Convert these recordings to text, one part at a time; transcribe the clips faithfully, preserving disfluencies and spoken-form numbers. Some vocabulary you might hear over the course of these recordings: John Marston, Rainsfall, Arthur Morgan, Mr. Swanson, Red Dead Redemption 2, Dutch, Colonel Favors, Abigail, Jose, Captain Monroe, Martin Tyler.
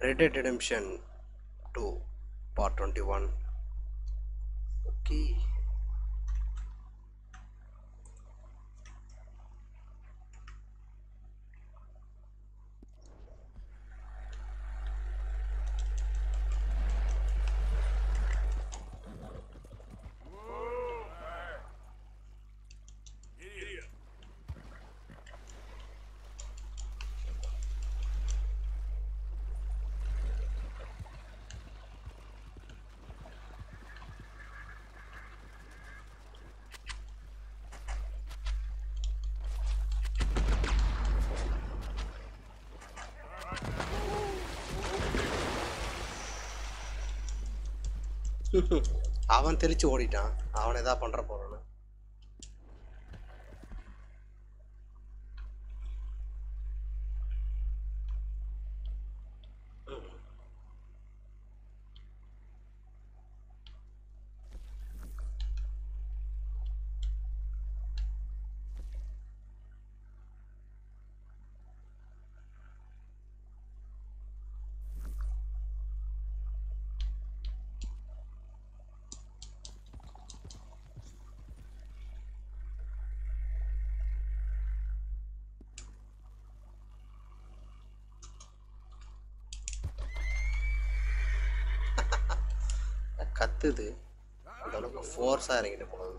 Red Dead Redemption two part twenty-one. Okay. அவன் தெளிச்சு ஓடிட்டான். அவன் ஏதாவது பண்ற போறானு. கத்துது அளவுக்கு ஃபோர்ஸாக இறங்கிட்டு போனது.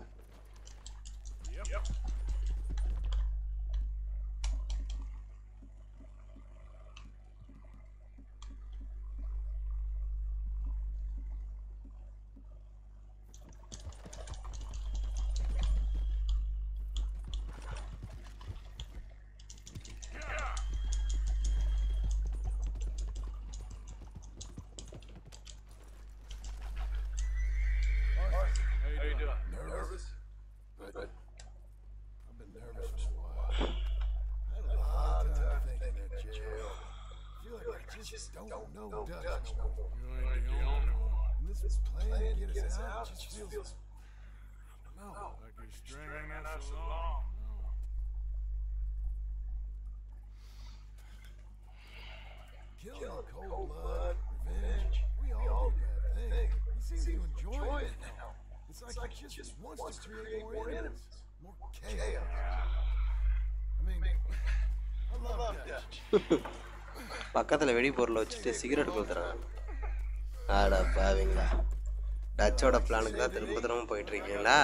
பக்கத்தில் வெடி பொருளை வச்சுட்டு சிகரெட் கொடுத்துறாங்க. ஆடா பாவீங்களா, டச்சோட பிளானுக்கு தான் திரும்ப திரும்ப போயிட்டு இருக்கீங்களா?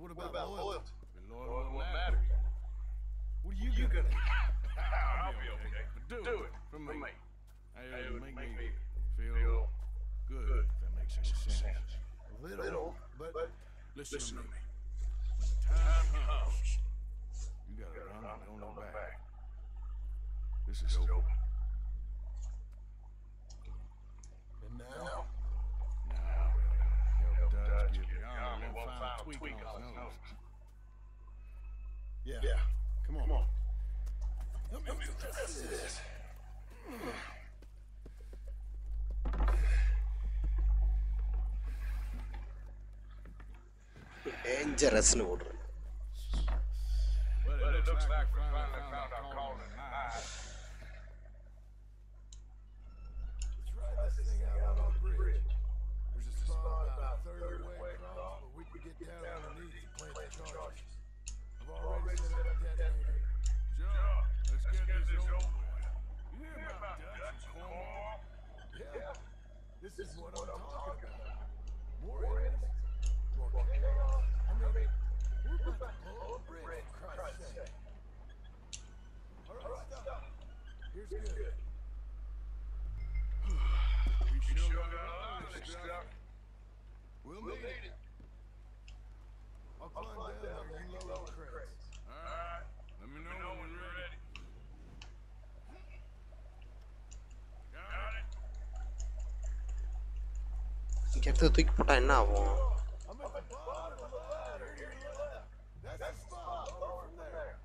What about, about loyalty? Loyalty won't, won't matter. matter. What are you, you gonna do? I'll be okay. Do, do it for me. me. Hey, it would make, make me feel, feel good, good, if that makes any sense. A little, little but, but listen, listen to me. When the time comes, you gotta run and don't look back. back. This is open. And now? now. Yeah. Yeah. Come on. Come on. Help me with this. this. Dangerous load. But it looks like we finally found our calling in life. Let's ride this thing out on the bridge. There's a spot about third way. We could get down on our knees and plant the charges. I've already set up that detonator. Joe, let's get this over with. You hear about Dutch Corps? Yeah, this is what I'm talking about. More enemies, more chaos. I mean, we're about to blow a bridge, for Christ's sake. All right, stop. Here's good. We sure got a lot of stuff. We'll need it. I'll climb down, down there and lower the crates. Alright, let me know, know when you're ready. Got it. You get to the thick part now. I'm at the bottom of the ladder here to your left. That's the spot, lower from there.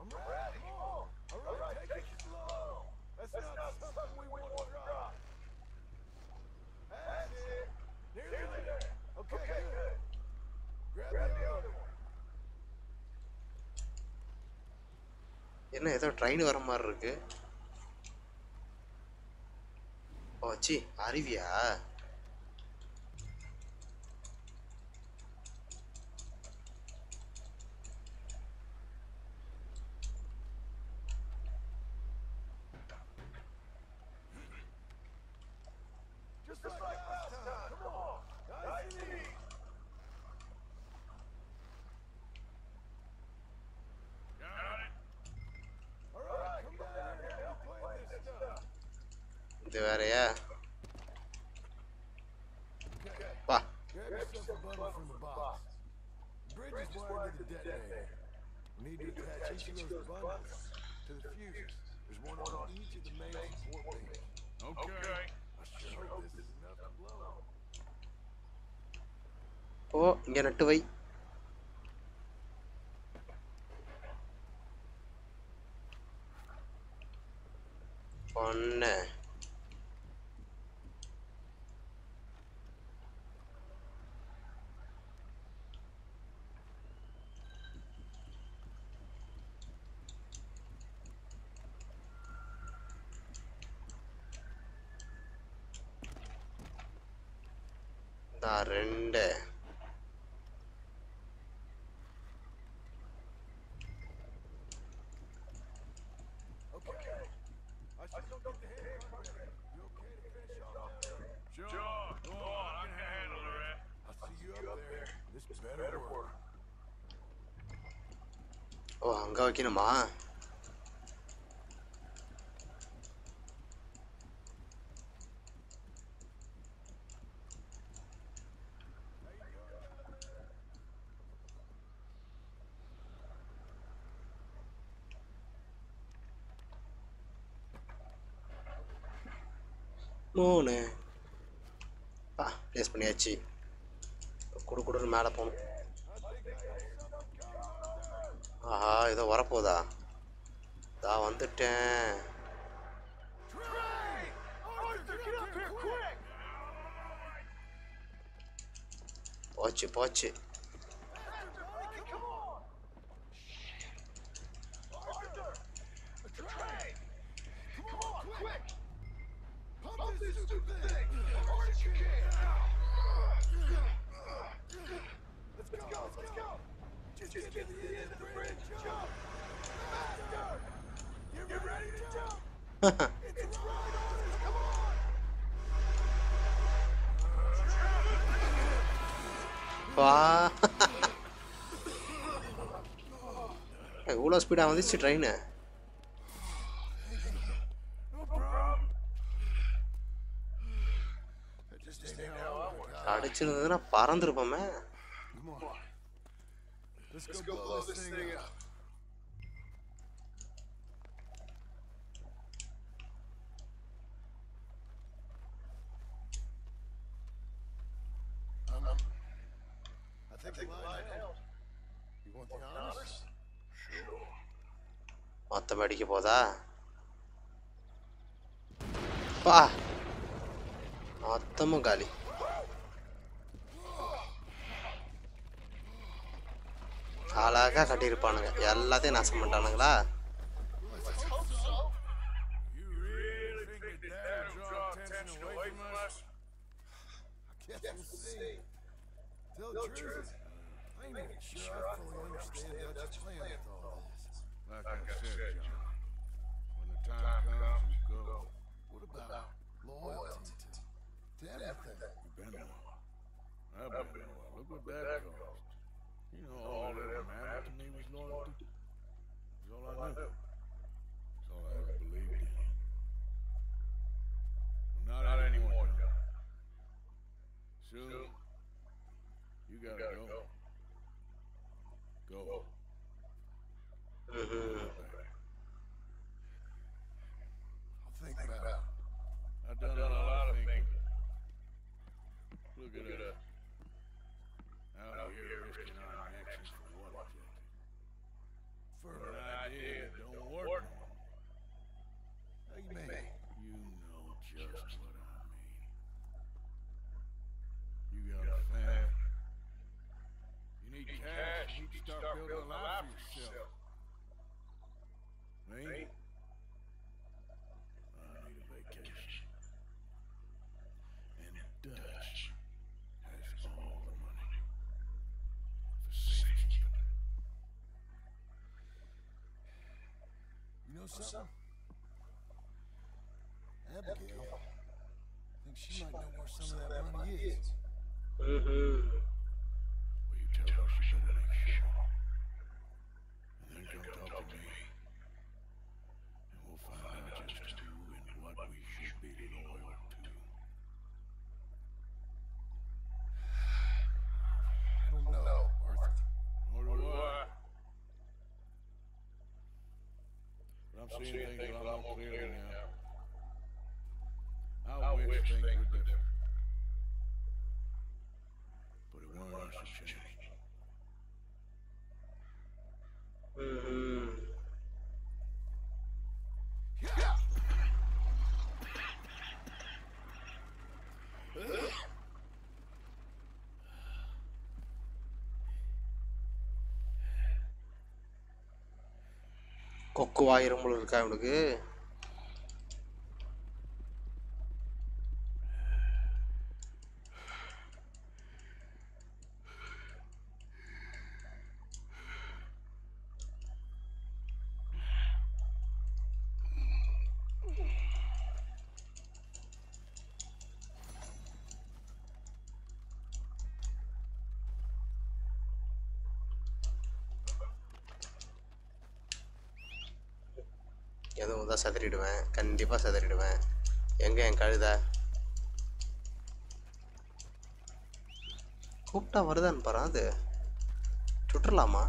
I'm ready. என்ன ஏதோ train வர மாதிரி இருக்கு. ஓச்சி அருவியா? இது வேறையா? பா ஓ இங்க நட்டு வை. ஒன்னு ரெண்டு ஓ அங்க வைக்கணுமா? மூணு பா ப்ளேஸ் பண்ணியாச்சு. குடு குடுன்னு மேலே போகணும். ஆஹா ஏதோ வரப்போதா? நான் வந்துட்டேன். போச்சு போச்சு. இவ்வளோ ஸ்பீடாக வந்துச்சு ட்ரெயினு. அடிச்சுருந்ததுன்னா பறந்துருப்போமே. மொத்தம் அடிக்க போதா? பா மொத்தமும் காலி. அழகா கட்டியிருப்பானுங்க, எல்லாத்தையும் நாசம் பண்ணிட்டானுங்களா? You know, all, all that ever mattered to me was loyalty. It's all I knew. It's all I ever believed in. Well, not anymore, John. Soon, you gotta, you gotta go. Go. go. I'll think, think about it. I've done, I've done a lot of thinking. Look at us. Out here risking our actions for one objective. Me? I need a vacation. And Dutch has all the money for safekeeping. You know something? Abigail, I think she, she might know where some, some of that, that money is. is. Mm-hmm. Will you tell her she better make sure? And then come talk to me. And we'll find out just who and what we should be loyal to. I don't know, Arthur. Nor do I. But I'm seeing things a lot more clearly now. I wish, I wish things, things were different. different. But it won't actually change. Mm-hmm. Yeah. கொக்கு வாயிரம்புல இருக்கா இவனுக்கு? எதுவும் தான் சதறிடுவேன், கண்டிப்பாக சதறிடுவேன். எங்கே என் கழுதை கூப்பிட்டா வருதான்னு பாரு. அது சுற்றலாமா?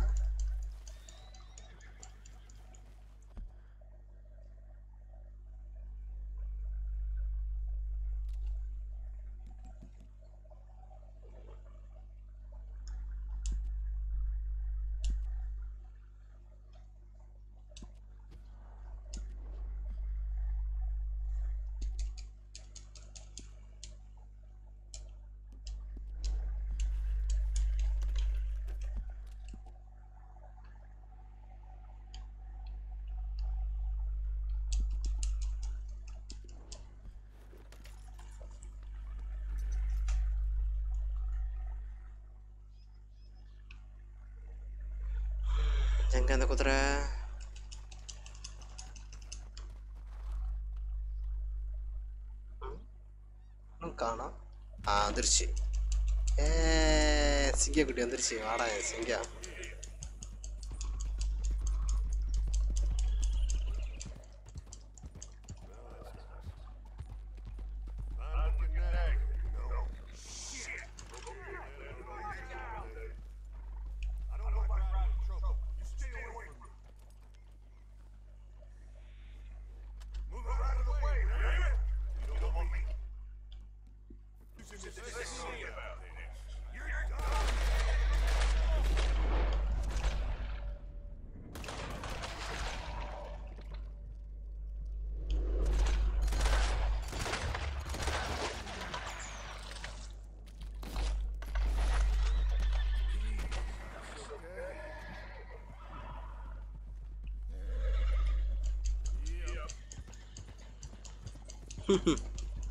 எங்கே அந்த குதிரை? இன்னும் காணோம். ஆ, வந்துருச்சு. ஏ சிங்க குட்டி வந்துருச்சு. வாடா சிங்கா.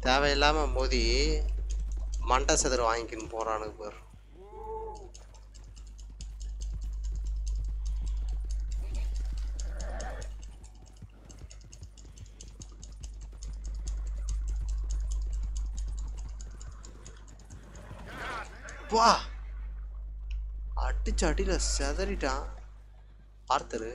தேவையில்லாமல் மோதி மண்டை சதுர வாங்கிக்கின்னு போகிறானுக்கு பேர். வா, அடிச்சு அடியில் செதறிட்டான் ஆர்த்தரு.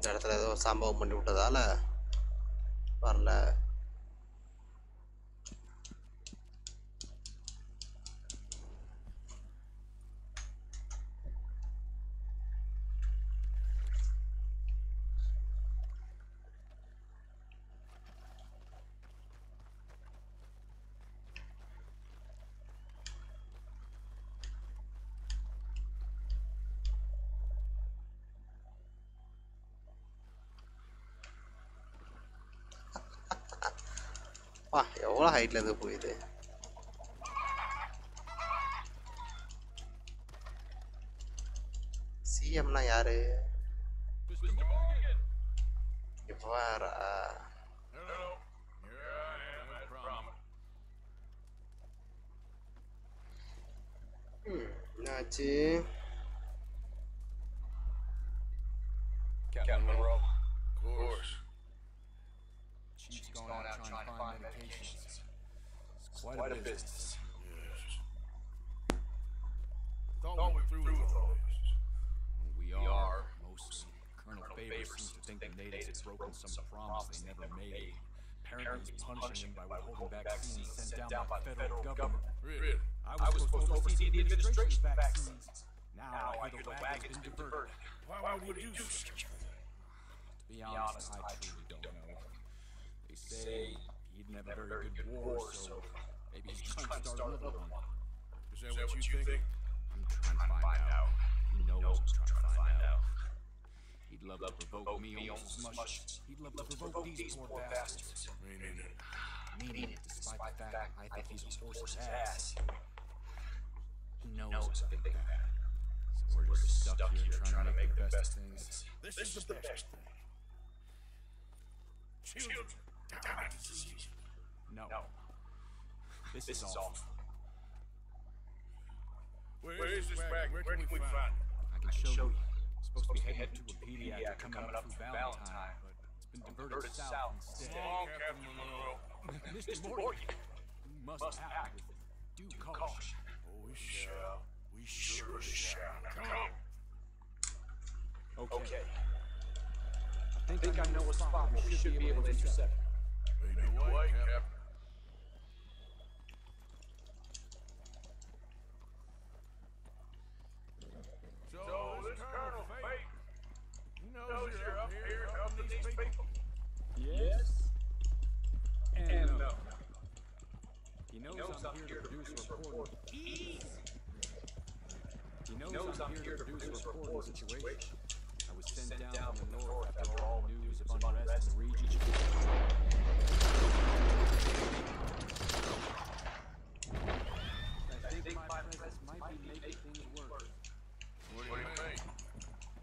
இந்த இடத்துல ஏதோ சம்பவம் பண்ணி விட்டதால வரல. எவ்வளோ ஹைட்டில் இருந்து போயிது. சிஎம்னா யாரு? இப்போ என்னாச்சு? Captain Monroe, of course. She's going out trying to find medications. It's quite a business. Yes. Thought we were through with all this. We are, mostly. Colonel Favors seems to think the natives have broken some promise they never made. Apparently he's punishing them by withholding vaccines sent down by the federal government. Really? I was supposed to oversee the administration of vaccines. Now I hear the wagon's been diverted. Why would he do such a thing? To be honest, I truly don't know. They say he didn't have a very good war, so maybe he's trying to start another one. Is that what you think? I'm trying to find out. He knows I'm trying to find out. He'd love to provoke me almost as much. He'd love to provoke these poor bastards. Meaning it. Meaning it, despite the fact I think he's a horse's ass. He knows a big thing. We're just, We're just stuck, stuck here, here trying, trying to make, to make the best, best things. This, this is, is the best thing. Children, die of disease. No. no. This, this is awful. Where, Where is this wagon? Where, Where can we find it? I can show, show you. It's supposed to be headed head to a pediatric coming up through Valentine, but it's been diverted south instead. Long, Captain Monroe. Mister Morgan, you must act with due caution. Oh, we shall. We sure shall. Come on. Okay. okay. I think, think I know a spot where we should be able to intercept. Lead the way, Captain. So, so this Colonel Favors, he knows you're up here helping these people. Yes. And, and no. He knows, he knows I'm, I'm here, here to produce a report. Easy. He knows, knows I'm here to produce a report on the situation. I was sent, sent down, down from the north after all news of unrest in the region. I think my presence might be making things worse. What do you think?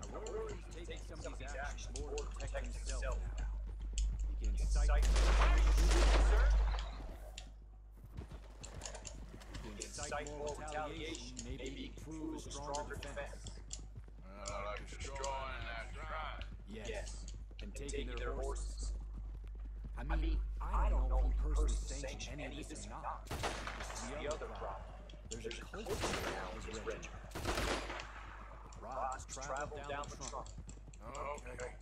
I worry he's taking some of these actions more to protect himself now. He can incite the Incite more retaliation, maybe prove a stronger defense. Uh, like destroying that tribe. Yes. yes. And, and taking their, their horses. I mean, I, mean, I don't know who personally sanctioned any of this or not. This is the other problem. There's, There's a cult around his regiment. Rod's traveled down the trunk. Oh, okay.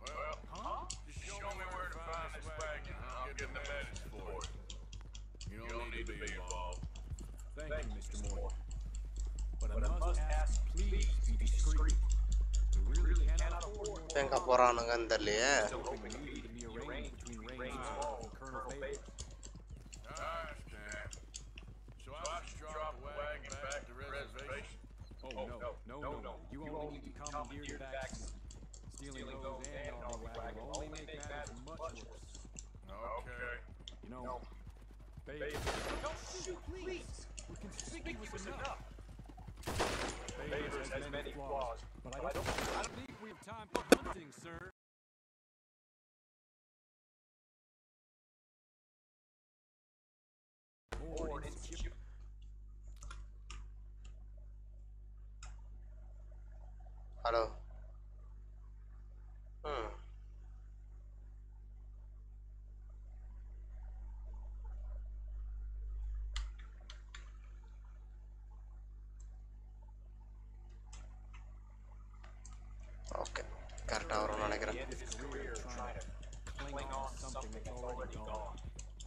Well, huh? Just show me where to find this wagon, and I'll get the message for it. You don't need to be involved. Thank, Thank you, Mister Moore. But, but I must ask, please be discreet. We really cannot afford to think about it. It's an open meeting to be arranged between Rainsfall and Colonel Favors. I understand. So I should drop the wagon back to reservation. Oh, no, no, no, no. You only need to commandeer the vaccine. Stealing those and all the wagon will only make matters much worse. Okay. You know, Favors. Don't shoot, please! We're conspicuous enough. Favors has many flaws, but I don't think we have time for hunting, sir. Or an inship. Hello. Hmm. Okay, correct. I don't like it. Cling on to something that's already gone.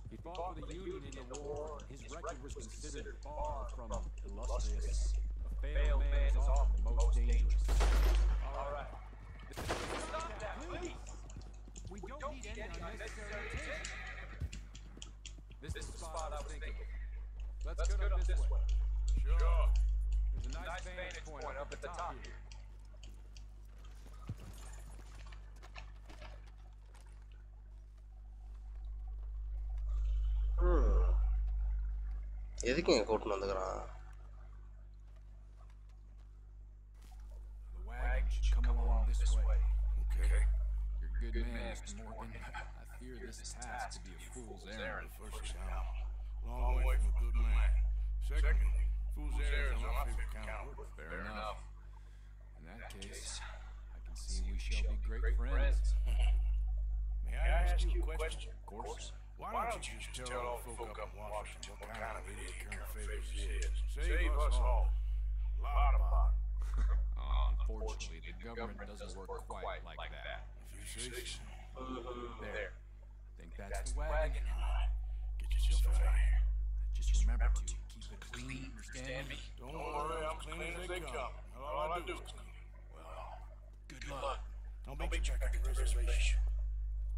He fought with the Union in the war. His record was considered far from illustrious. A failed man is often the most dangerous. All right. Stop that, please. We don't need any unnecessary attention. This is the spot I was thinking. Let's go up this way. Sure. There's a nice vantage point up at the top here. Hmm. எதுக்கு இங்கே கூட்டின்னு வந்துக்கிறான்? Good man, Mister Morgan. I fear this task to be a fool's errand first time. Long way from a good man. Secondly, fool's errand is not fair count. Fair enough. In that case, I can see we shall be great friends. May I ask you a question? Of course. Why don't you just tell all the folk up in Washington what kind of idiot Colonel Favors is? Save us all. A lot of bother. Unfortunately, the government doesn't work quite like that. Six. Uh, there. I think that's, that's the wagon. Get yourself out of here. Just remember to keep it clean, understand me? Don't worry, I'm clean as they come. All I do is clean. Well, good luck. Don't be checking the reservation.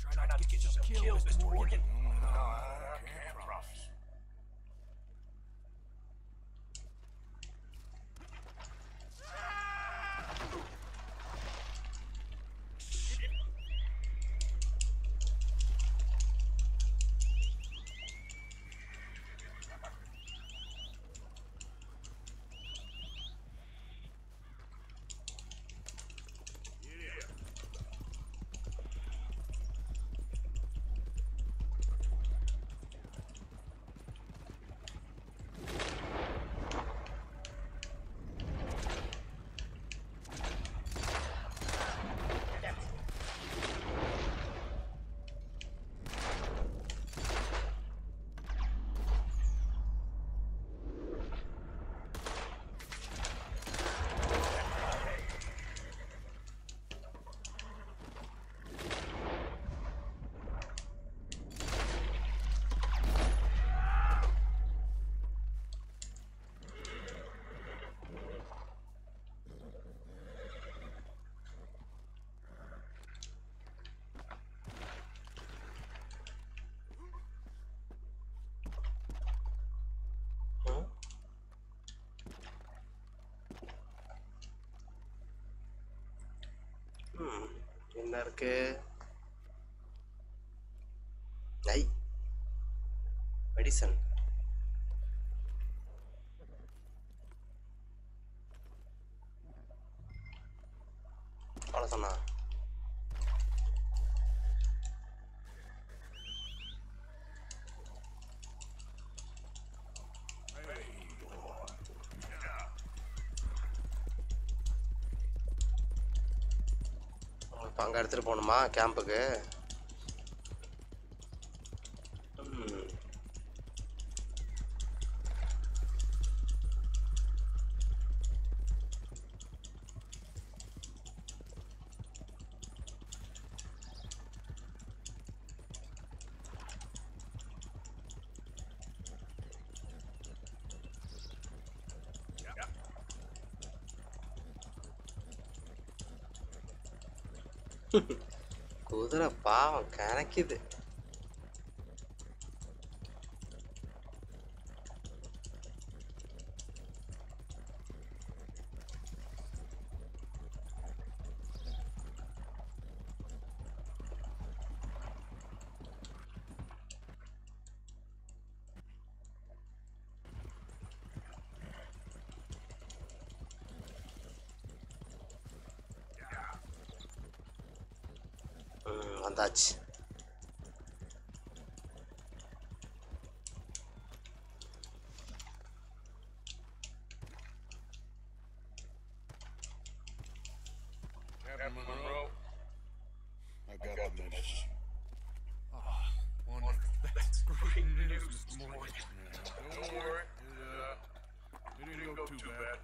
Try not to get yourself killed, Mister Morgan. No, no, I can't promise. என்ன இருக்கு? Eye medicine. அவ்வளோதானா? அங்கே எடுத்துகிட்டு போகணுமா கேம்புக்கு? குதிரை பாவம் கணக்குது. வந்தாச்சு. Captain Monroe, I got the message. Oh, wonderful. That's great news, Mister Morgan. Don't worry. It didn't go too bad.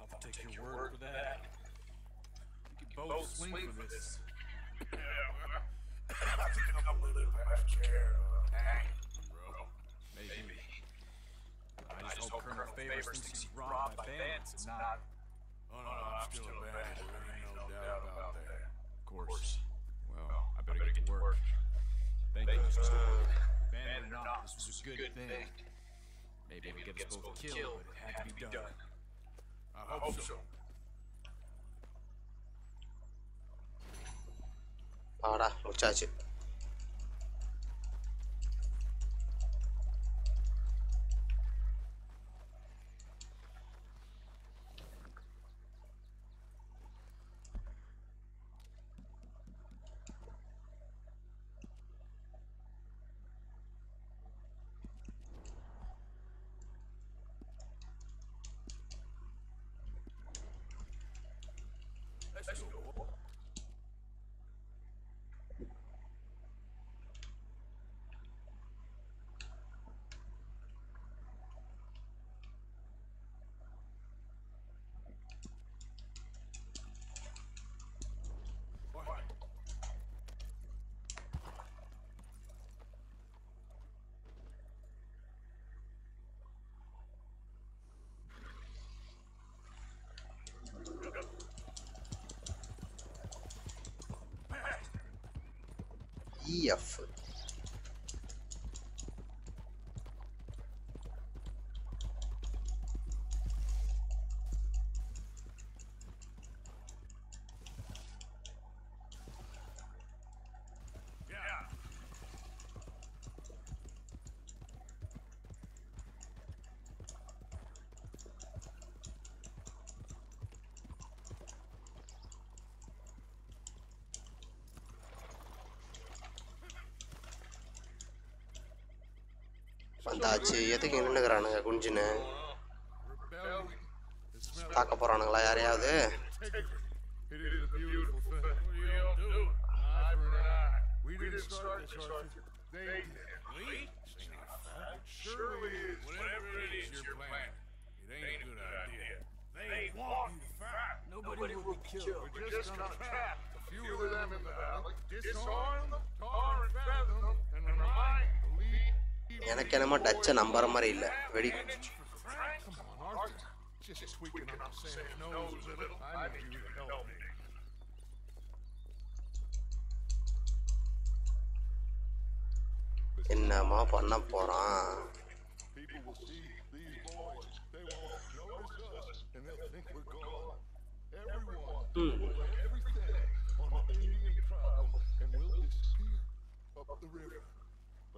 I'll take your word for that. You can both swing for this. Yeah, well, I think I'm a little after Dang, bro. Maybe. I just, I just hope Colonel Favors thinks he's robbed by bandits and not... Oh, no, no, I'm still a bandit. There ain't no doubt about that. Of course. Well, I better, I better get to work. work. Thank, Thank you, Mister Morgan. Bandit or not, this was a good thing. thing. Maybe we get us both killed, but it had to be done. done. I hope so. so. Ahora, muchacho. F. வந்தாச்சு. எதுக்கு நின்றுக்கிறானுங்க? குஞ்சுன்னு தாக்க போறானுங்களா யாரையாவது? எனக்கு என்னமோ டச்சை நம்புற மாதிரி இல்லை. வெடி என்னமா பண்ண போறான்?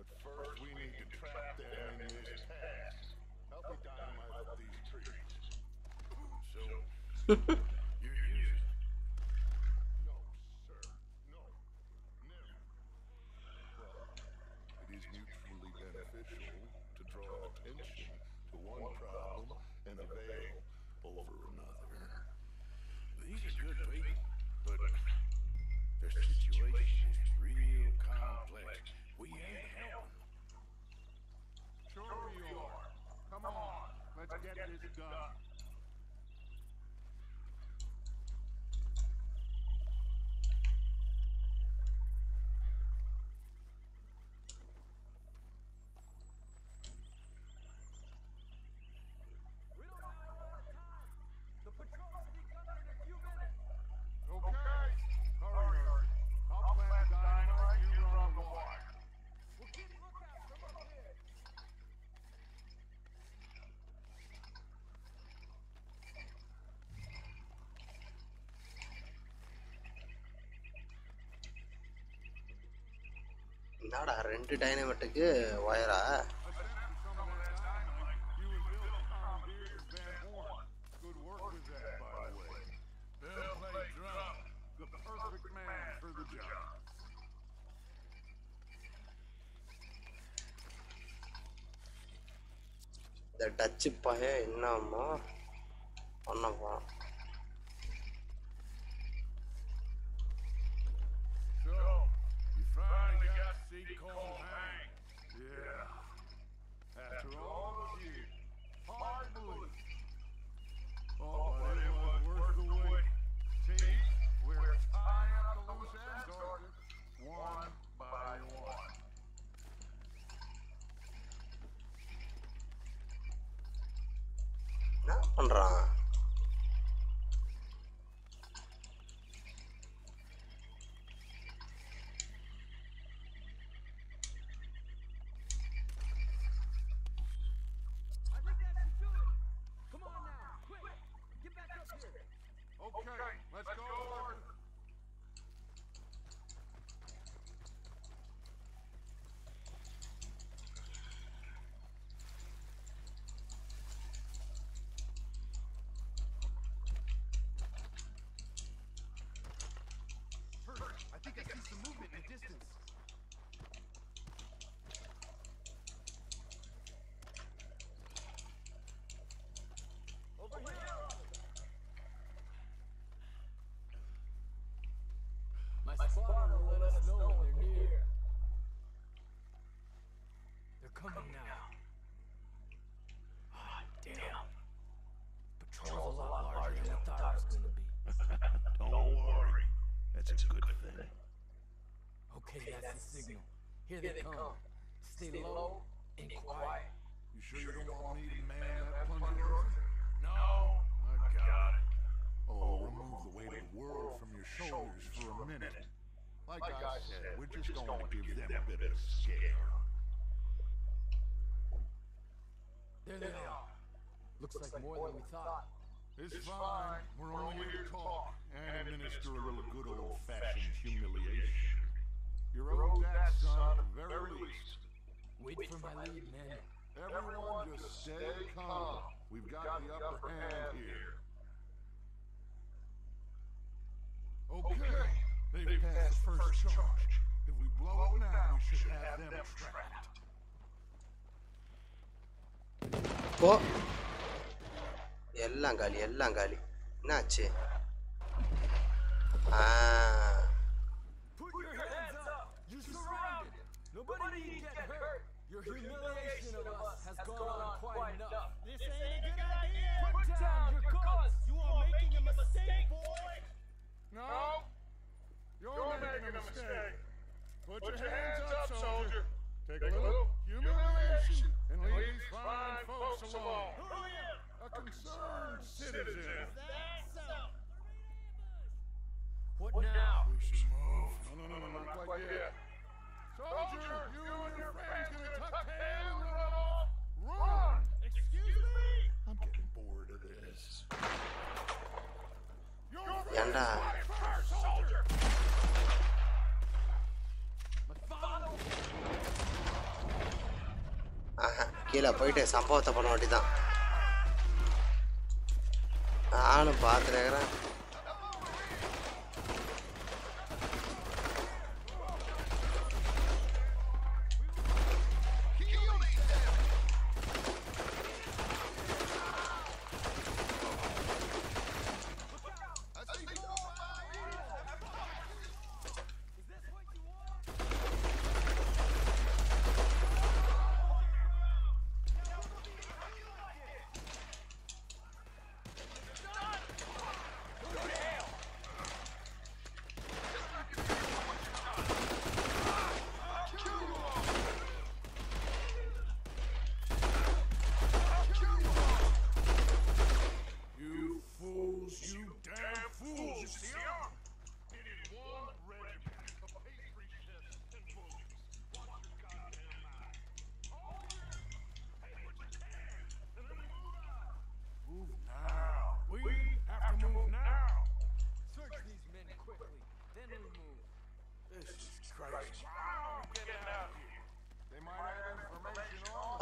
But first we need to trap them in this path. Help me dynamite up these trees. So, you use it. No, sir. No. Never. Well, it is mutually beneficial to draw attention to one problem and avail over another. These are good people, but their situation is real complex. We ain't help. Sure you are. Come on, let's get this done. என்னடா ரெண்டு டைனமேட்டுக்கு ஒயரா? இந்த Dutch பாய என்னம்மா பண்ணப்பா? Here they, Here they come. come. Stay, Stay low and quiet. You sure, sure you don't want me to man that plunger? No, I got it. Oh, remove the weight of the world from your shoulders for a minute. Like like, like I said, we're just, we're just going, going to give them, them a bit of scare. There they are. Looks, Looks like, like more than we thought. It's, it's fine. fine. We're, We're only here to talk and administer a little good old-fashioned humiliation. You're owed that, son, at the very least. Wait, Wait for, for my lead, man. Everyone just stay calm. We've, We've got, got the upper, upper hand, hand here. Okay. okay. They've, They've passed the first charge. charge. If we blow, blow it now, we should have, have them trapped. What? Ellan gali, ellan gali. Nache. Ah. Put your hands up. You're surrounded. Nobody can get hurt. Your humiliation of us has gone on quite enough. This ain't a good idea. Put down your guns. You are making a mistake, boy. No. You're, You're making a mistake. mistake. Put, Put your hands, hands up, soldier. Take, Take a little humiliation and leave these fine folks alone. Who are you? A concerned citizen. What now? We should move. No, no, no, no, not quite yet. Soldier, you and your friends gonna tuck tail and run off? Run! Excuse me? I'm getting bored of this. Your friends die first, soldier! Aha, kila poite sampavata panna vettidha. நானும் பார்த்துருக்கிறேன்.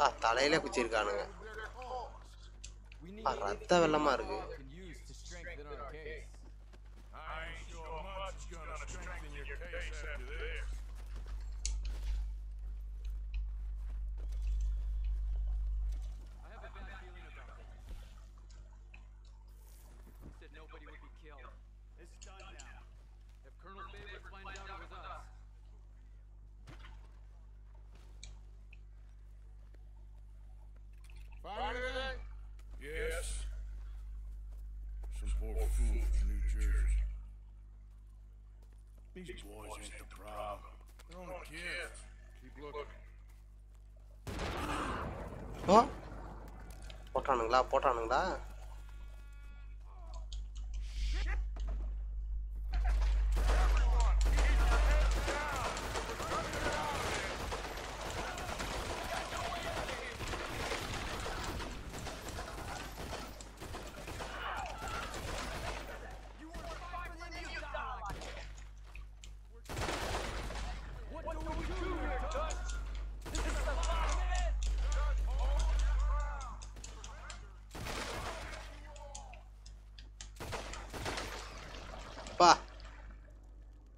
Ah, தலையில குத்திருக்கானுங்க. Ah, ரத்த வெள்ளமா இருக்கு. These boys ain't the problem. They're only kids. Keep looking. Huh? போட்டானுங்களா போட்டானுங்களா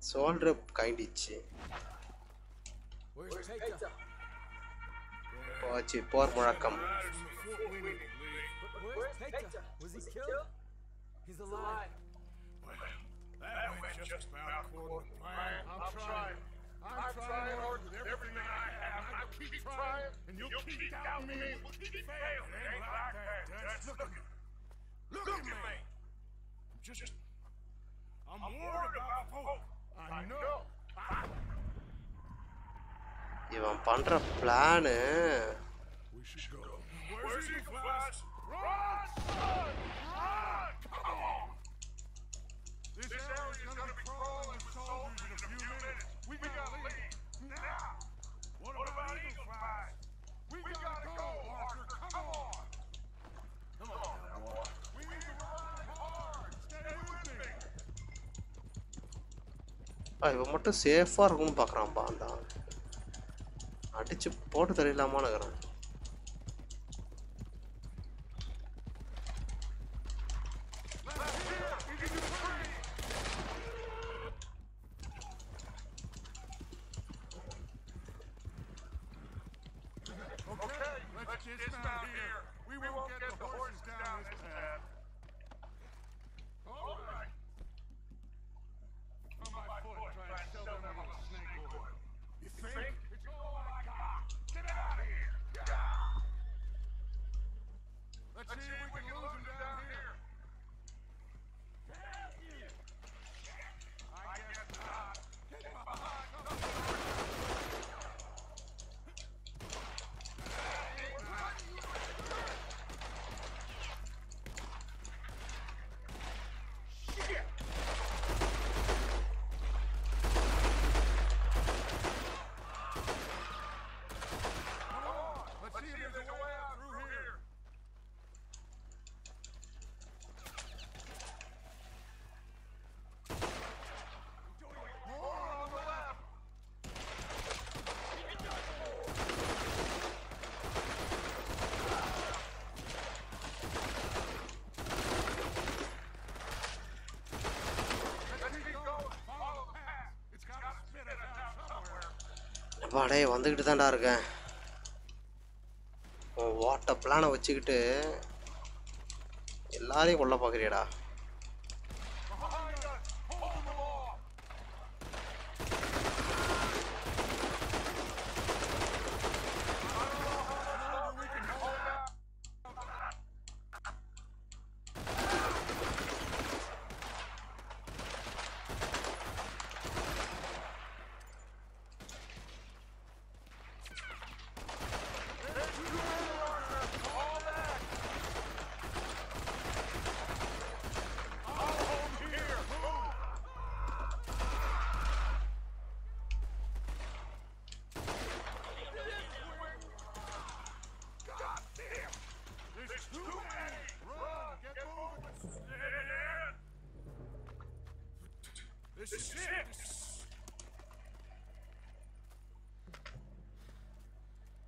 Soldier kindichi. Where's Taita? Pochi, poor Murakam. Where's Taita? Was he killed? He's alive. Well, that went just about quarter to plan. I'm trying. I'm trying hard with everything I have. I keep trying, and you'll keep down me. We'll keep failing. It ain't like that. Look at me. Look at me. I'm just. I'm worried about hope. I know. Ivan Pandra plan. We should go. Where's he fast? Run, son! Run! Come on! This area's gonna be crawling with soldiers in a few minutes. இவன் மட்டும் சேஃபாக இருக்கும்னு பார்க்குறான்ப்பா. அந்த அடித்து போட்டு தெரியலாமான்னு இருக்கிறான். வாடே வந்துக்கிட்டு தான்டா இருக்கேன். வாட்ட பிளானை வச்சுக்கிட்டு எல்லாரையும் கொள்ள பார்க்குறியடா.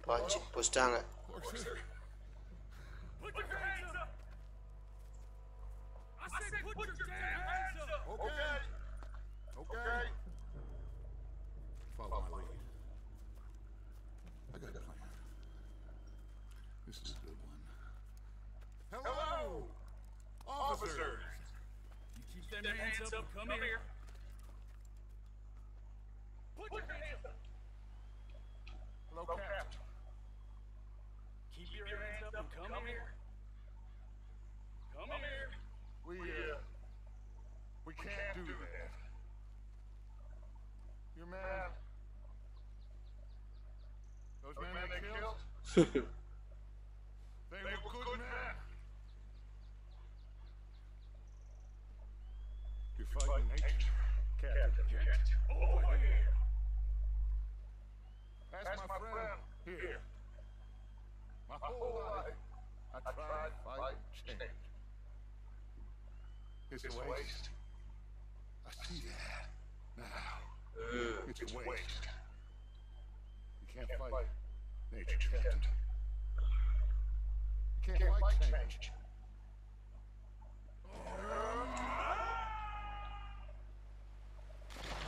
பாச்சி புஷ்டாங்க. they were good men. You're fighting nature, Captain. Over here. That's my friend here. My whole life, I tried to fight change. It's a waste. I see that now. It's a waste. You can't fight. Nature, Captain. You can't fight change.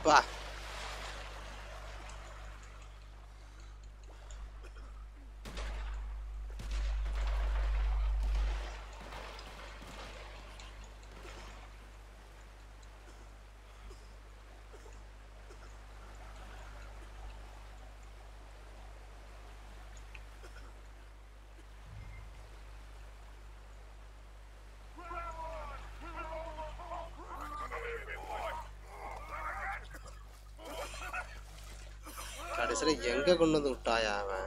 Bah. சரி, எங்க கொண்டு வந்து விட்டாயா அவன்?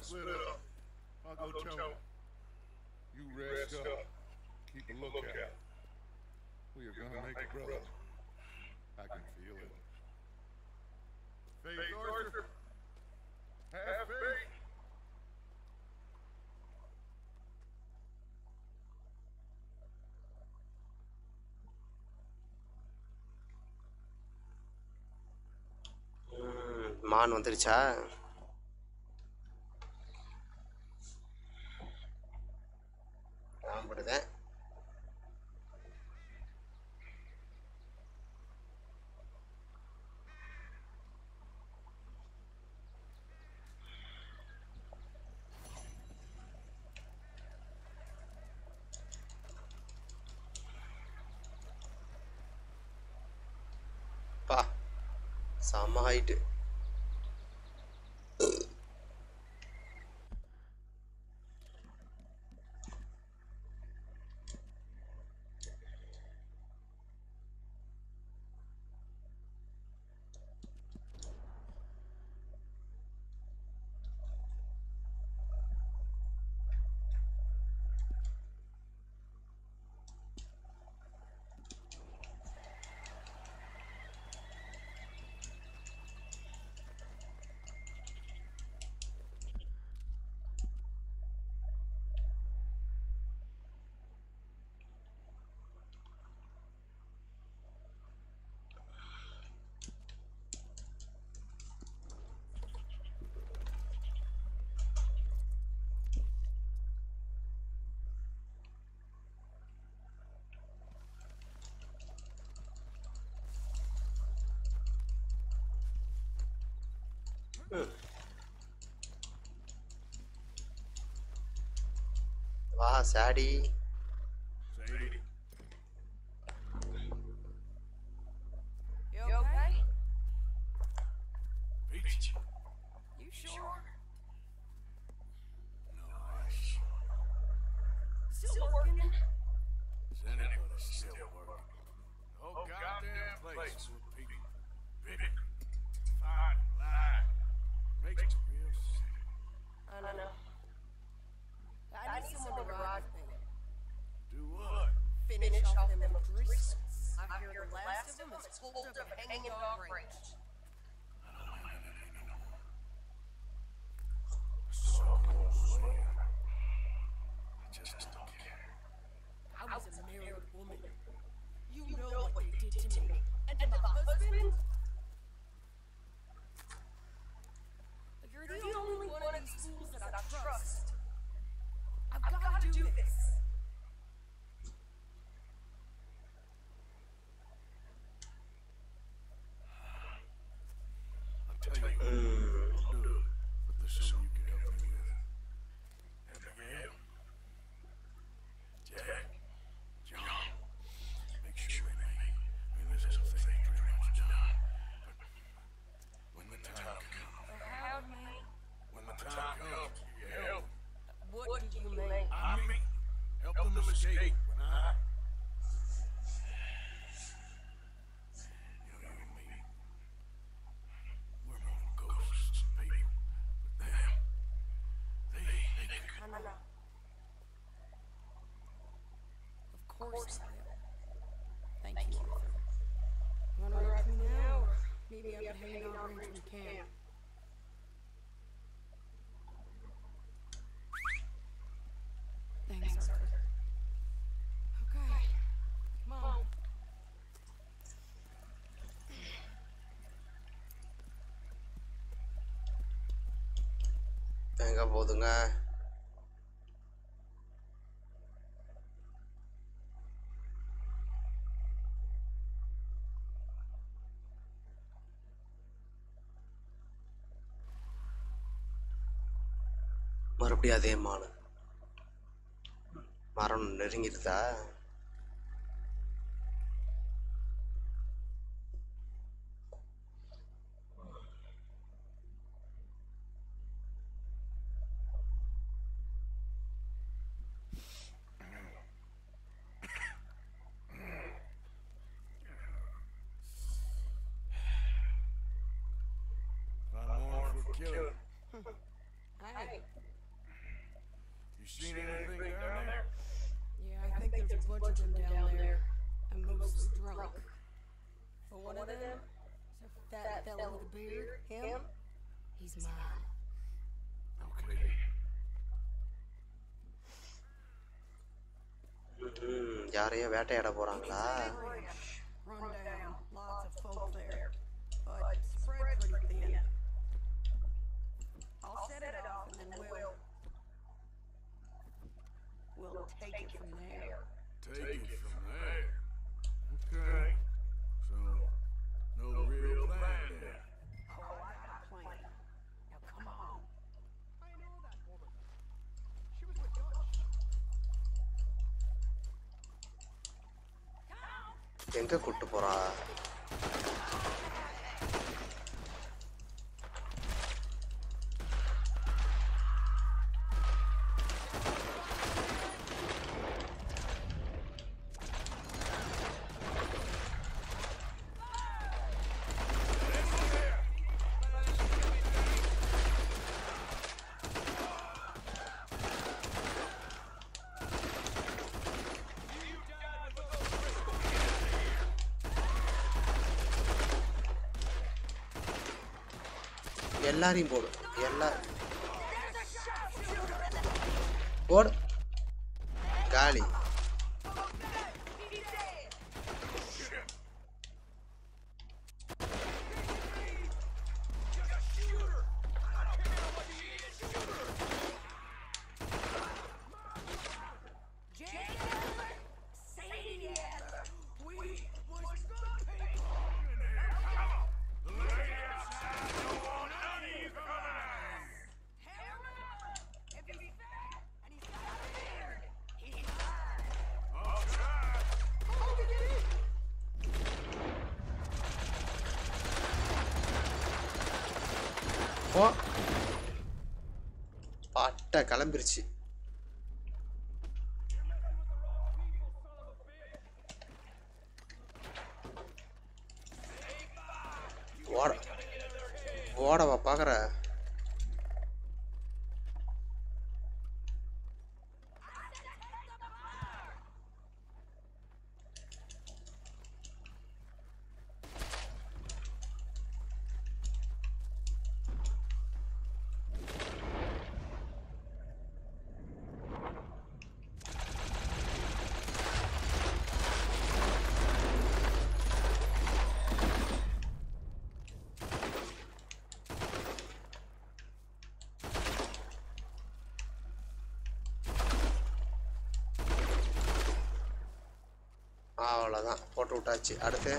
let's split up. I'll go tell him. You rest up. up. Keep, Keep a lookout. Look we are going to make it, brother. I can feel it. Faith, faith Arthur. Have faith. faith. மான் வந்துருச்சா? நான் போடுதேன். பா செம்ம height. வா சாடி Thank, Thank you. you. Wanna ride me now? Maybe I can hang on to the camp. Thanks, Arthur. Okay. Come on. Thank you for the guy. மறுபடியும் அதே மானு மரம் நெருங்கிடுதா? I Hey. You seen anything down there? Yeah, I, I think, think there's, there's a bunch, bunch of them down, down there. I'm mostly drunk. drunk. But one, one of them, them that fella with the beard, him, him? he's mine. Okay. யாரையே வேட்டையாட போறாங்களா? Run down. Lots of folk there. But spread pretty thin. I'll set it off and then we'll... We'll take it from there. Take it from there. Okay. So, no real plan there. Oh, I got a plan. Now come on. I know that woman. She was with Dutch. எங்க கூட்டு போறா? எல்லாரையும் போடு எல்லா போடு காலி பாட்ட கிளம்பிருச்சு ஓட ஓடவா பாக்குற அவ்வளோதான் போட்டு விட்டாச்சு அடுத்து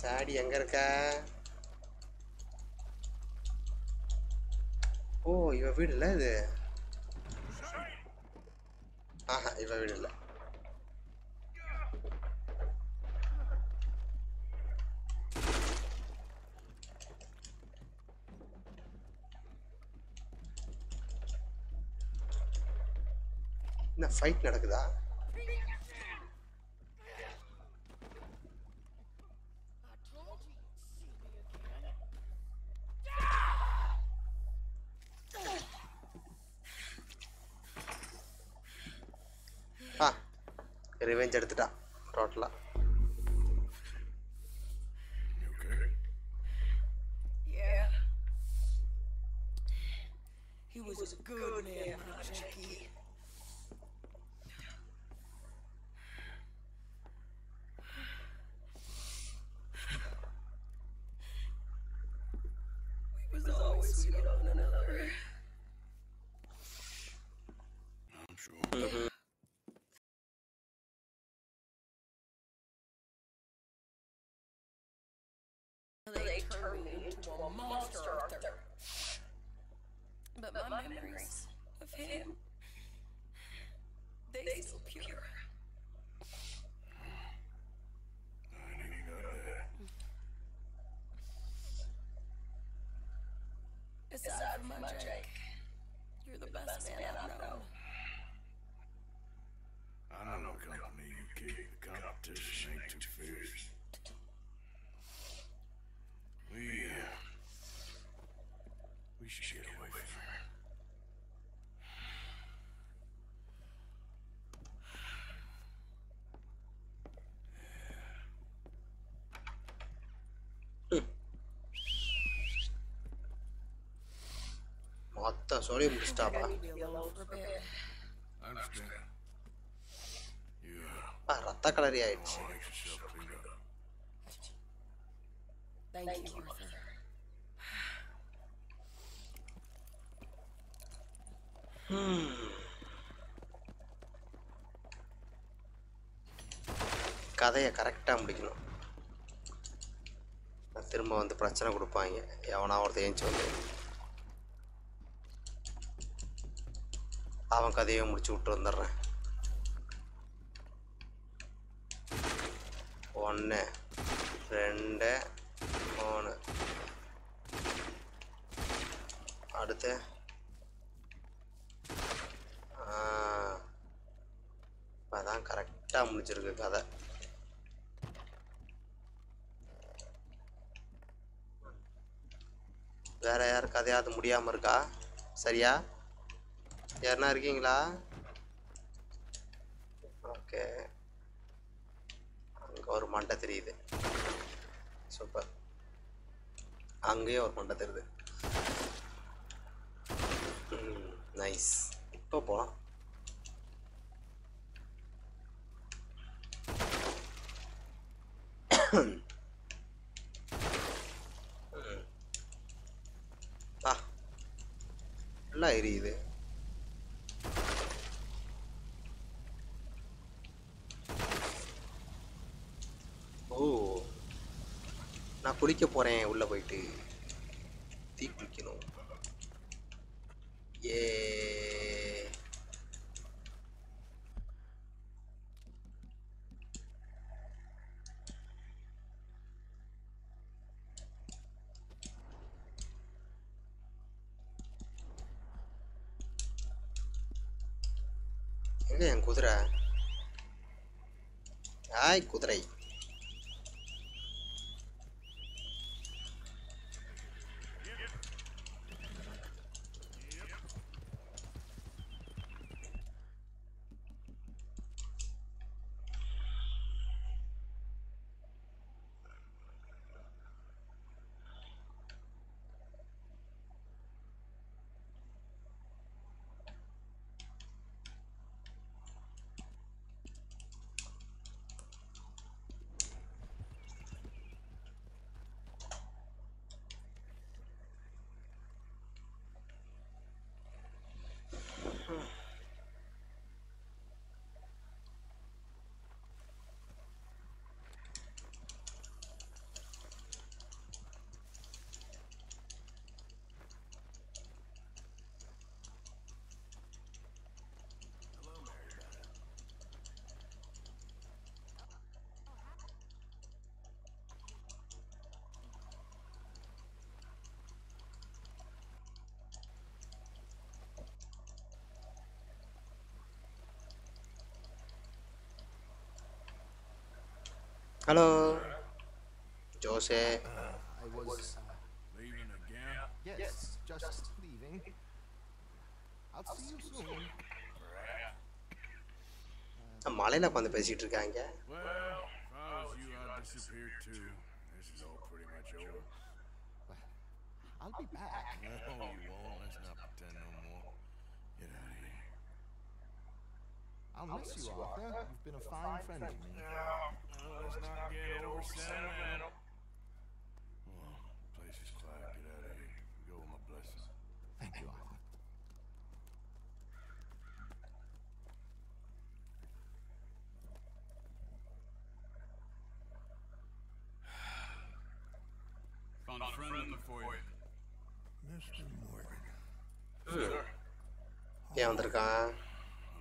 சாடி எங்க இருக்க ஓ இவ வீடு இல்லை இது ஆஹா இவ வீடு இல்லை ஃபைட் நடக்குதா ஆ ரிவெஞ்ச் எடுத்துட்டா டோட்டலா A monster, Arthur. But, but my, my memories of him, they still pure. I knew you got that. Aside from my Jake, you're the best man I know. I don't know company you doctors ain't too fierce. We, uh, we should get away from here. Hatta soruyu Mustafa. Ah, ratta kadar iyi ait. Hmm. கதையை கரெக்டாக முடிக்கணும். திரும்ப வந்து பிரச்சனை கொடுப்பாங்க, எவனா ஒருத்த ஏஞ்சி வந்து அவன் கதையை முடிச்சு விட்டு வந்துடுறேன். ஒன்று ரெண்டு மூணு அடுத்து அதான் கரெக்டாக முடிச்சிருக்கு கதை. வேற யார் கதையாவது முடியாமல் இருக்கா? சரியா யாருன்னா இருக்கீங்களா? ஓகே, அங்கே ஒரு மண்டை தெரியுது. சூப்பர், அங்கேயும் ஒரு மண்டை தெரியுது. ம், நைஸ். இப்போ போகலாம். ஆ, நல்லா எரியுது. ஓ, நான் குளிக்க போகிறேன். உள்ளே போயிட்டு தீ குளிக்கணும். ஏ, எங்கே என் குதிரை? ஆய் குதிரை, hello, Jose. Uh, I was uh, leaving again. Yes, yes, just, just leaving. I'll, I'll see you soon. The Malayla when they visit you, gang. Well, I was you, I disappeared too. This is all pretty much over. Well, I'll be back. No, you won't. Let's not pretend no more. Get out of here. I'll miss, I'll miss you, Arthur. You You've been a fine friend to me. No, no, let's not get over sentimental. Well, the place is quiet. Get out of here. Go with my blessings. Thank you, Arthur. Found a friend looking for you. Mister Morgan. Sir. Yeah, under guy. A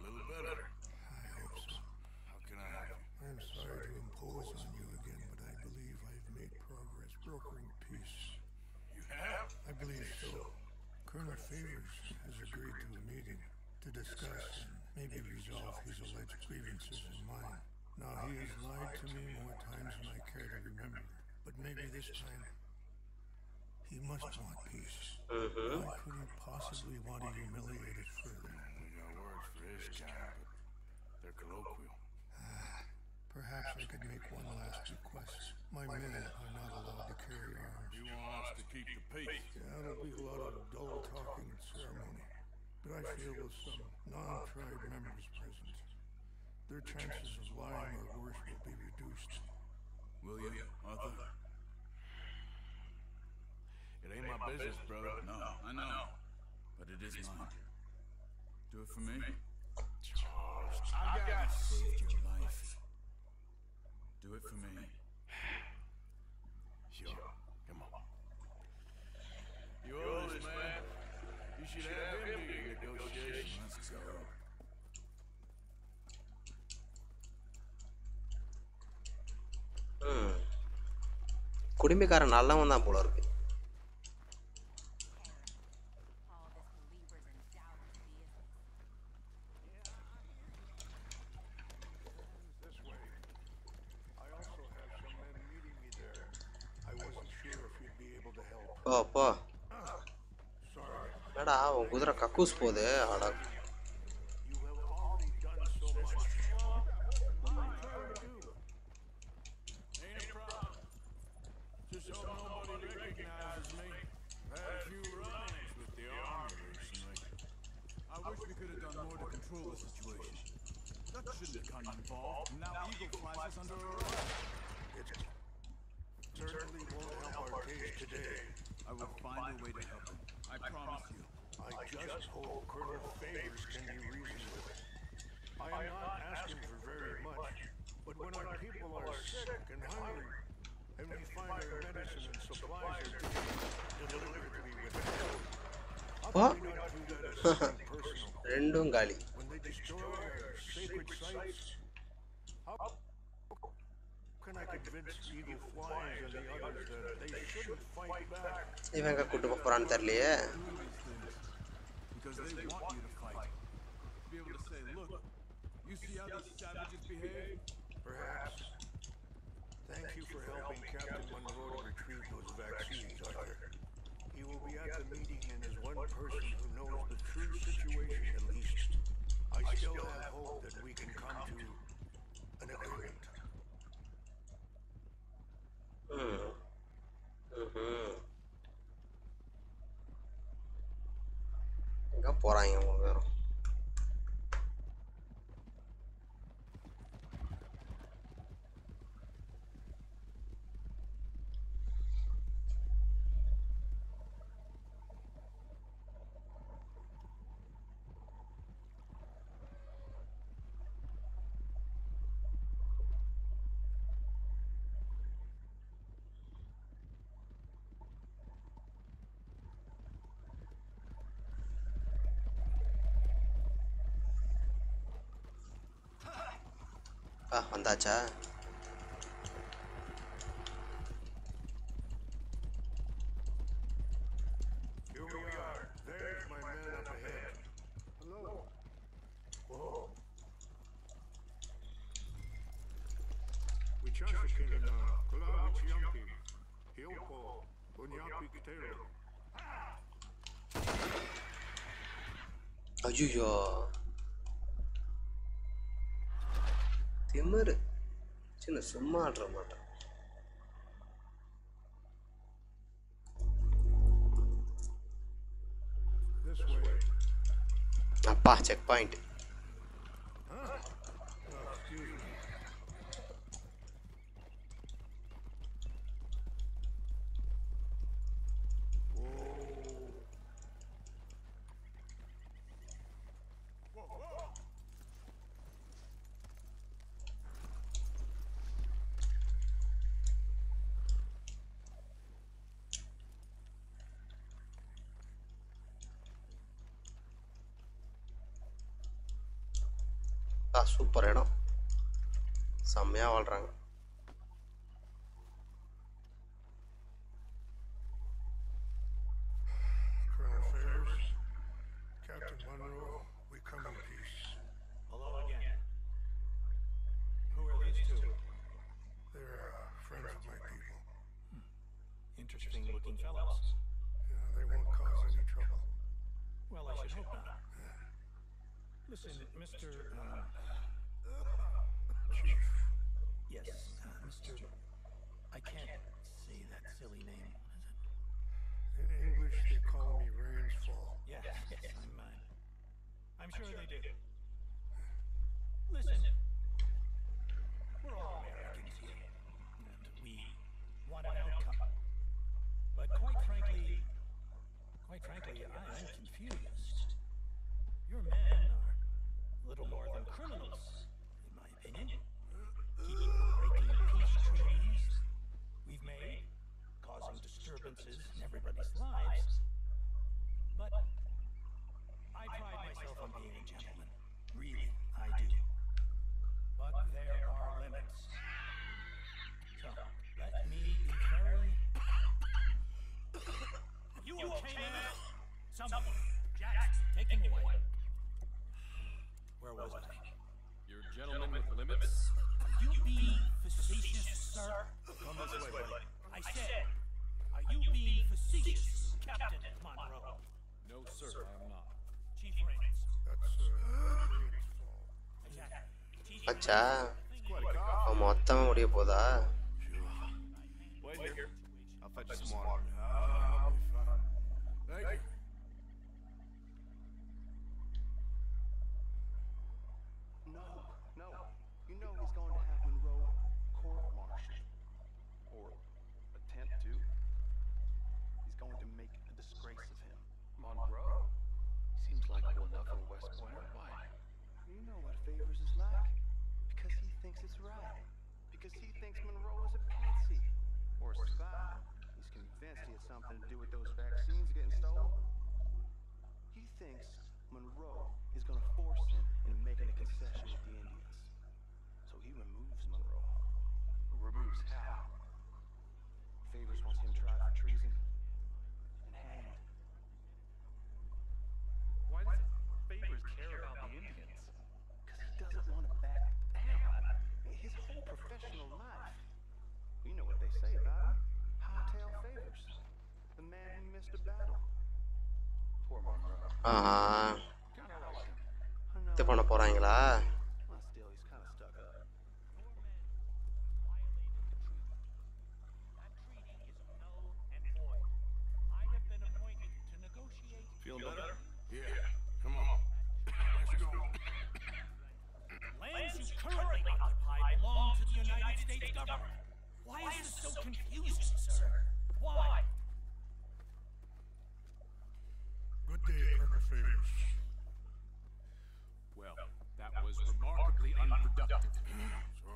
little better. I'm sorry to impose on you again, but I believe I've made progress brokering peace. You have? I believe so. Colonel Favors has agreed to a meeting to discuss and maybe resolve his alleged grievances and mine. Now, he has lied to me more times than I care to remember, but maybe this time he must want peace. Mm-hmm. Why could he possibly want to humiliate it further? We got words for his kind, but they're colloquial. Ah, perhaps I could make one last request. My men are not allowed to carry arms. You want us to keep the peace? Yeah, it'll be a lot of dull talking and ceremony, but I feel with some non-tribe members present, their chances of lying or worse will be reduced. Will you, Arthur? It ain't my business, brother. No, I know. But it is mine. Do it for me. Charles, I gotta save your life. Do it for me. Sure. Come on. You owe this man. You should have him do your negotiation. Let's go. ம், குடிமைக்காரன் நல்லவன் தான் போல இருக்கு. அப்பா என்னடா உன் குதிரை கக்கூஸ் போகுது. ஆடா ரெண்டும் காலி. இவங்க கூட்டு போறான்னு தெரியலையே. Thank you for helping Captain Monroe to retrieve those vaccines, Arthur. He will be at the meeting and is one person who knows the true situation at least. I still have hope that we can come to an agreement. Hmm. Hmm. Enggak porang yang mau berok. Ah, வந்தாச்சா? Here we are. There's my man up ahead. Hello. Whoa. We chashikina, Kulavichiyampi, Hiopo, Bunyapi Kitero. Ayuyo. திமரு சின்ன சும்மா ஆடுற மாட்டான். அப்பா check point. Super இடம், செம்மையா வாழ்றாங்க. Colonel Favors, Captain Monroe, we come in peace. Hello again. Who are these Mister Uh, yes, uh, Mister I can't say that silly name. In English, they call me Rainsfall. Yes, yes, I'm mine. I'm sure they do. Listen, we're all Americans here, and we want an outcome. But quite frankly, quite frankly, I am confused. Your men are little more than criminals, in my opinion. Keep breaking peace treaties we've made, causing disturbances in everybody's lives. But I pride myself on being a gentleman. Really, I do. But there are limits. So, let me be very... You okay, man? Someone. Jack, take him away. Where was I? You're a gentleman with limits? Are you being facetious, sir? Come this way, buddy. I said, are you being facetious, Captain Monroe? No, sir, I am not. Chief Reigns. That's Reigns. Acha. Motham muriya poda. Wait here. I'll fetch some water. Right. No, no. You know he's going to have Monroe court-martialed. Or attempt to. He's going to make a disgrace of him. Monroe? Seems like enough of a West Pointer. Why? You know what Favors is like. Because he thinks it's right. Because he thinks Monroe is a patsy. Or a spy. He's convinced he has something to do with those vaccines getting stolen. He thinks Monroe is going to force him into making a concession with the Indians. So he removes Monroe. Removes how? Favors wants him tried for treason and hanged. Why does Favors care about the Indians? Because he doesn't want to back down. His whole professional life. You know what they say about him. Hightail Favors. The man who missed a battle. Poor Monroe. Uh-huh. They're going to put on glass. Well, still, he's kind of stuck up. Your men violated the treaty. That treaty is null and void. I have been appointed to negotiate. Feel better? Yeah. Come on. Let's go. Lands you currently occupy belong to the United States government. Why is this so confusing, sir? Why? Good day, Colonel Favors. Well, that was remarkably unproductive.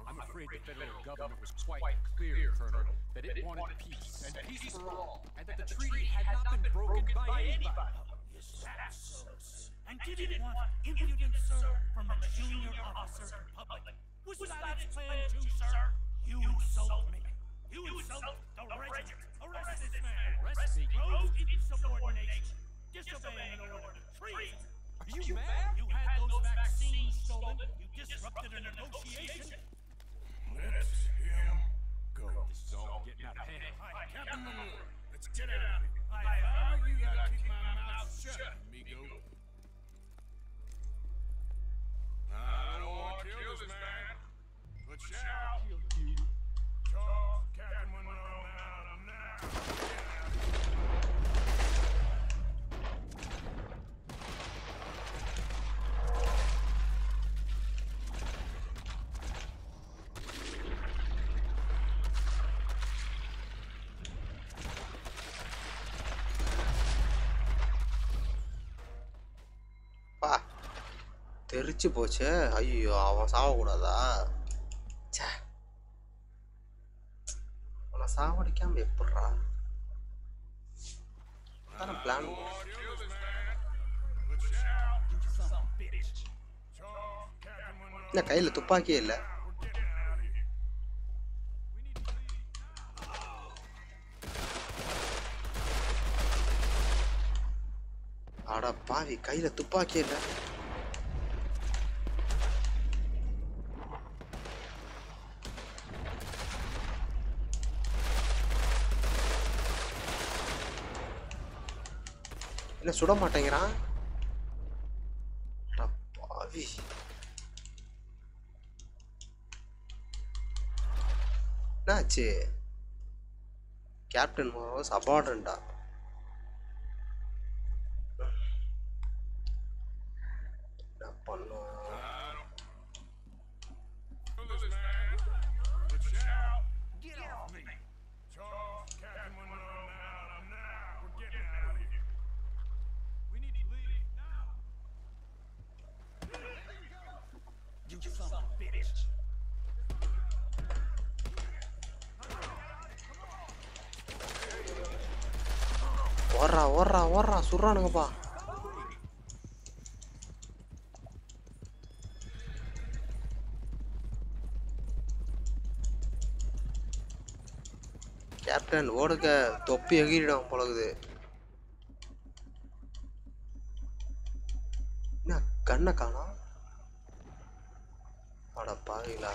I'm afraid the federal government was quite clear, Colonel, that it wanted peace, and peace for all, and that the treaty had not been broken by anybody. Is that so, sir? And did it want impudence, sir, from a junior officer in public? Was that its plan too, sir? You insult me. You insult the regiment. Arrest this man. Arrest me. Gross insubordination. Disobeying an order. Treason. Are you, you mad? You had those vaccines stolen. You disrupted a negotiation. Let him go. This is all getting out of hand. Hi, Captain Monroe. Let's get out of here. I vow you gotta keep my mouth shut, amigo. I don't want to kill this man, but shall kill you. Call Captain Monroe out now. தெரிச்சு போச்சே ஐயோ அவன் சாவக்கூடாதா சே அவனை சாவடிக்காம எப்படா plan இல்லை கையில் துப்பாக்கியே இல்லை ஆடா பாவி கையில் துப்பாக்கியே இல்லை என்ன சுட மாட்டேங்கிறான் பாவி என்னாச்சு? கேப்டன் மோரோ சபார்டன்டா? என்ன பண்ணுவோம்? ஓர்றா ஓர்றா ஓர்றா சுடுறானுங்கப்பா. கேப்டன் ஓடுக்க தொப்பி எகிரிடும் பழகுது. என்ன கண்ணை காணா? அட பாவிகளா,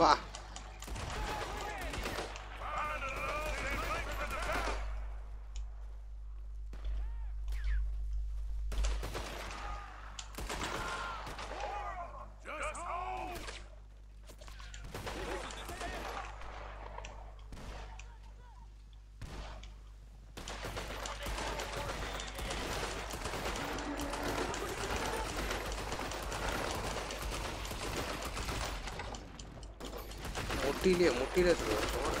வா முட்டிலே முட்டிலே சொல்லுவோம்.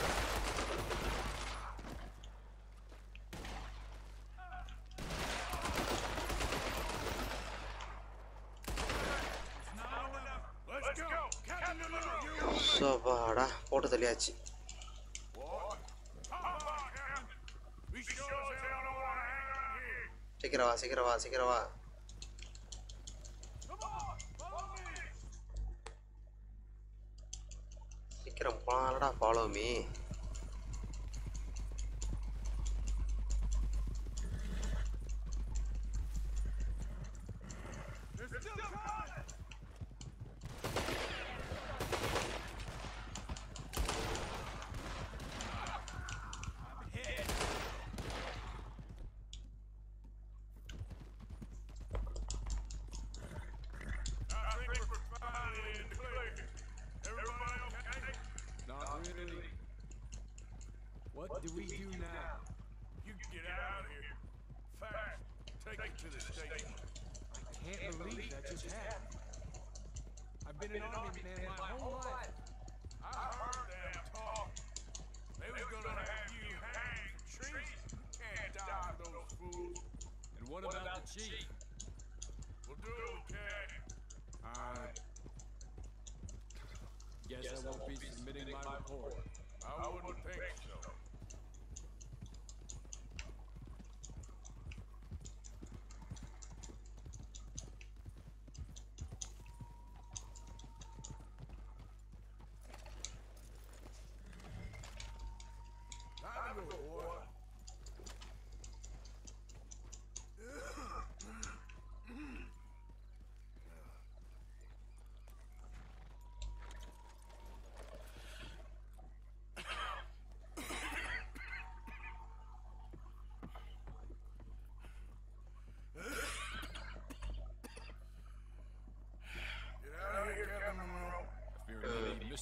சோபாடா போட்டு தள்ளியாச்சு. சீக்கிரவா சீக்கிரவா சீக்கிரவா பாலடா, follow me.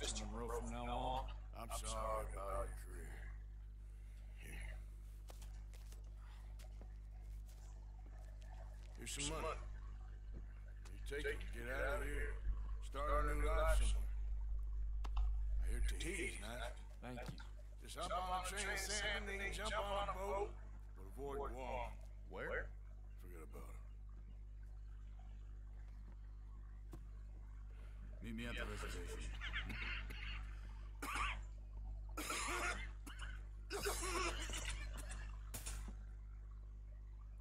Mister Monroe from now on. I'm, I'm sorry about your career. Here. Here's some, some money. money. You take, take it, get, get out of here. here. Start, Start a new life somewhere. I hear Tahiti's nice. Thank you. Just hop on a train to San Diego, jump on a boat, but avoid war. Where? Where? Forget about it. Meet me at the reservation.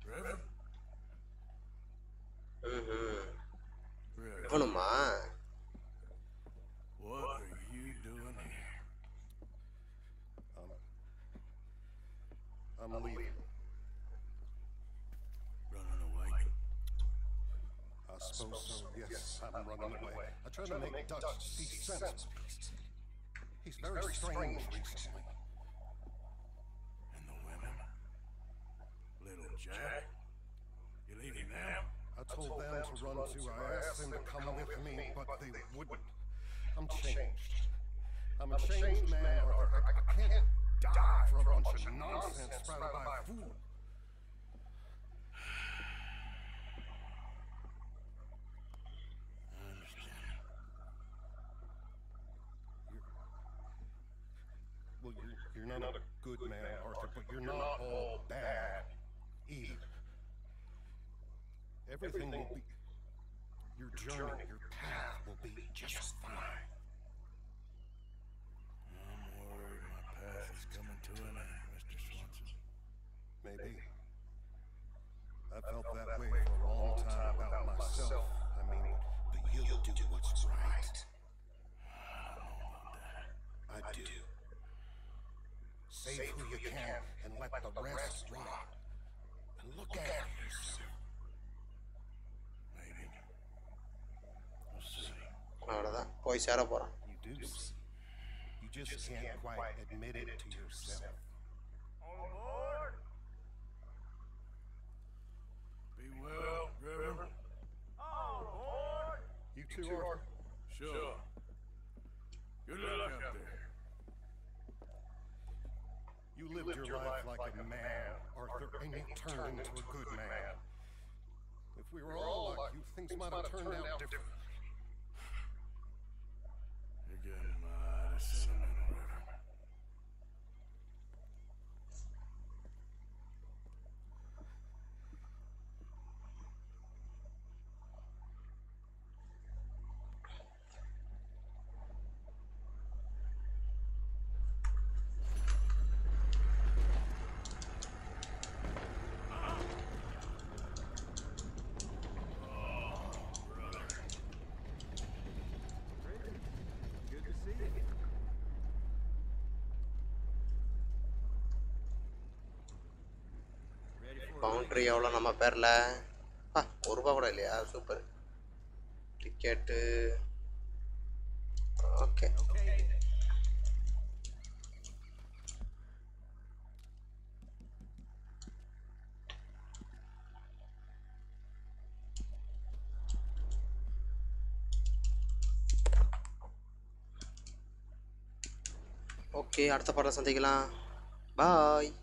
Reverend? Mm-hmm. Reverend. Oh, no, man. What are you doing here? I'm... I'm, I'm leaving. Running away? I suppose, I suppose so, yes, yes I'm, I'm running, running away. away. I tried to make, make Dutch see sense. He's, He's very, very strange, strange recently. And the women? Little Jack? You leaving them? I told, I told them, them to run too. I asked them to come with me, but they wouldn't. I'm changed. I'm a changed man, Arthur. I, I can't die for a bunch of nonsense sprouted by a fool. I understand. You're, well, you're, you're not, not a good, good man, man, Arthur, but you're, you're not, not all bad either. Everything, Everything will be... Your journey, your path will be just fine. I'm worried my path is coming to an end, Mister Swanson. Maybe. I felt that way for a long time about myself. I mean, but you'll do what's right. I don't know about that. I do. Save who you can and let the rest rot. And look after yourself. Maybe. La verdad, hoy se hará por. You do. You just can't quite admit it to yourself. All aboard. Be well, River. All aboard. You two are. Sure. Good luck out there. You lived your life like a man, Arthur, and you turned into a good man. If we were all like you, things might have turned out differently. You're getting my eyes sentimental, River. Boundary எவ்வளோ நம்ம பேரில் ஆ ஒரு ரூபா கூட இல்லையா super ticket okay okay அடுத்த பாடல சந்திக்கலாம் பாய்.